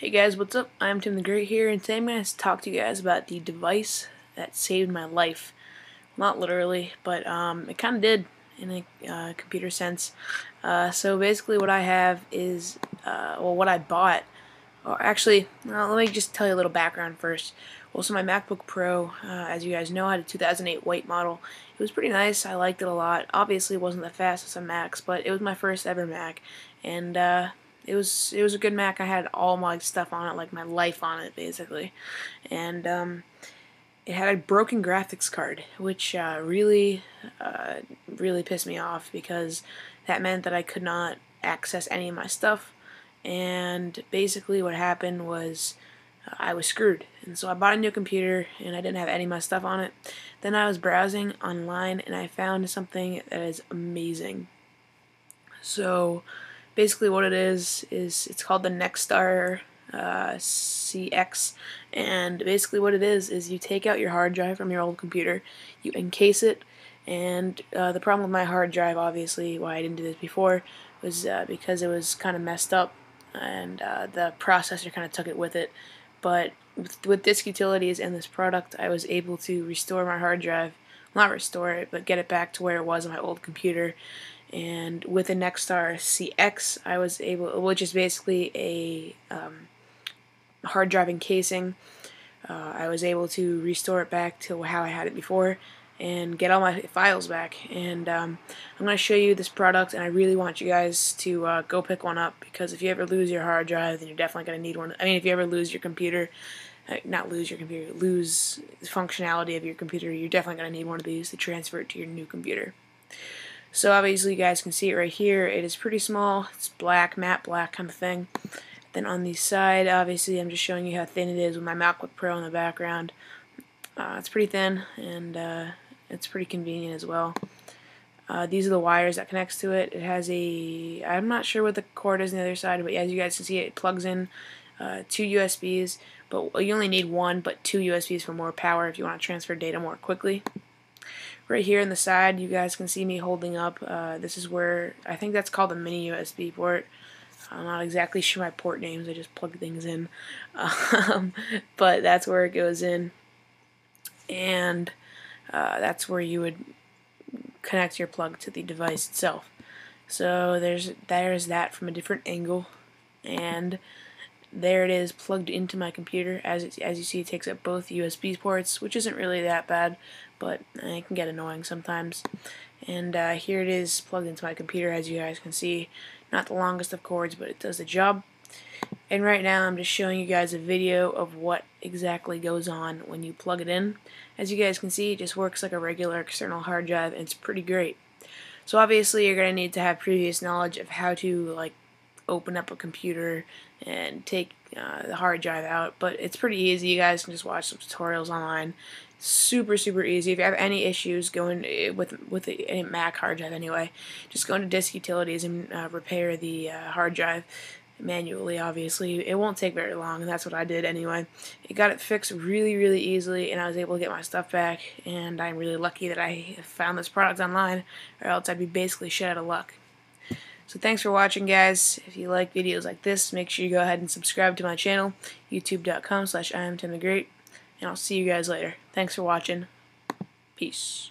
Hey guys, what's up? I'm Tim the Great here, and today I'm going to talk to you guys about the device that saved my life. Not literally, but it kind of did in a computer sense. So basically what I have is, well, what I bought, or actually, let me just tell you a little background first. Well, so my MacBook Pro, as you guys know, had a 2008 white model. It was pretty nice. I liked it a lot. Obviously it wasn't the fastest of Macs, but it was my first ever Mac, and it was a good Mac. I had all my stuff on it, like my life on it, basically. And it had a broken graphics card, which really pissed me off, because that meant that I could not access any of my stuff. And basically what happened was I was screwed. And so I bought a new computer, and I didn't have any of my stuff on it. Then I was browsing online, and I found something that is amazing. So basically what it is it's called the Nexstar CX, and basically what it is you take out your hard drive from your old computer, you encase it, and the problem with my hard drive, obviously, why I didn't do this before, was because it was kind of messed up, and the processor kind of took it with it. But with Disk Utilities and this product, I was able to restore my hard drive, not restore it, but get it back to where it was on my old computer. And with the Nexstar CX, I was able, which is basically a hard drive encasing, I was able to restore it back to how I had it before and get all my files back. And I'm going to show you this product, and I really want you guys to go pick one up, because if you ever lose your hard drive, then you're definitely going to need one. I mean, if you ever lose your computer, lose the functionality of your computer, you're definitely going to need one of these to transfer it to your new computer. So obviously you guys can see it right here. It is pretty small. It's black, matte black kind of thing. Then on the side, obviously, I'm just showing you how thin it is with my MacBook Pro in the background. It's pretty thin, and it's pretty convenient as well. These are the wires that connects to it. It has a, I'm not sure what the cord is on the other side, but as you guys can see, it plugs in two USBs, but you only need one, but two USBs for more power if you want to transfer data more quickly. Right here on the side, you guys can see me holding up, this is where, I think that's called a mini USB port. I'm not exactly sure my port names, I just plug things in, but that's where it goes in, and that's where you would connect your plug to the device itself. So there's that from a different angle, and there it is plugged into my computer. As you see, it takes up both USB ports, which isn't really that bad, but it can get annoying sometimes. And here it is plugged into my computer, as you guys can see. Not the longest of cords, but it does the job. And right now I'm just showing you guys a video of what exactly goes on when you plug it in. As you guys can see, it just works like a regular external hard drive, and it's pretty great. So obviously you're going to need to have previous knowledge of how to, like, open up a computer and take the hard drive out, but it's pretty easy. You guys can just watch some tutorials online. Super, super easy. If you have any issues going with a Mac hard drive anyway, just go into Disk Utilities and repair the hard drive manually, obviously. It won't take very long, and that's what I did anyway. It got it fixed really, really easily, and I was able to get my stuff back, and I'm really lucky that I found this product online, or else I'd be basically shit out of luck. So thanks for watching, guys. If you like videos like this, make sure you go ahead and subscribe to my channel, youtube.com/iamtimthegreat, and I'll see you guys later. Thanks for watching. Peace.